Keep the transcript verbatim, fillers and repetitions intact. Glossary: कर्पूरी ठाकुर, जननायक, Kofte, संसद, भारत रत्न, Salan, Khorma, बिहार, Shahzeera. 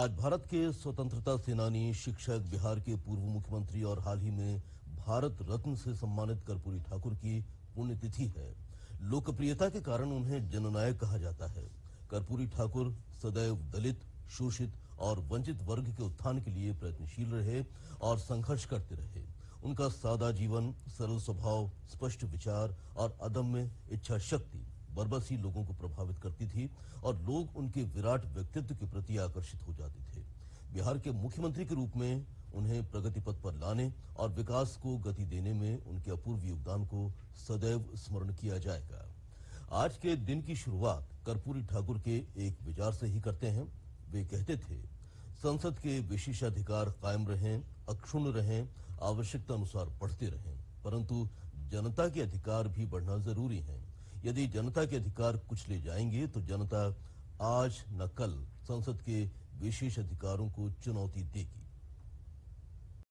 आज भारत के स्वतंत्रता सेनानी, शिक्षक, बिहार के पूर्व मुख्यमंत्री और हाल ही में भारत रत्न से सम्मानित कर्पूरी ठाकुर की पुण्यतिथि है। लोकप्रियता के कारण उन्हें जननायक कहा जाता है। कर्पूरी ठाकुर सदैव दलित, शोषित और वंचित वर्ग के उत्थान के लिए प्रयत्नशील रहे और संघर्ष करते रहे। उनका सादा जीवन, सरल स्वभाव, स्पष्ट विचार और अदम्य इच्छा शक्ति बरबसी लोगों को प्रभावित करती थी और लोग उनके विराट व्यक्तित्व के प्रति आकर्षित हो जाते थे। बिहार के मुख्यमंत्री के रूप में उन्हें प्रगति पथ पर लाने और विकास को गति देने में उनके अपूर्व योगदान को सदैव स्मरण किया जाएगा। आज के दिन की शुरुआत कर्पूरी ठाकुर के एक विचार से ही करते हैं। वे कहते थे, संसद के विशेषाधिकार कायम रहें, अक्षुण्ण रहें, आवश्यकता अनुसार बढ़ते रहें, परंतु जनता के अधिकार भी बढ़ना जरूरी है। यदि जनता के अधिकार कुचले जाएंगे तो जनता आज न कल संसद के विशेष अधिकारों को चुनौती देगी।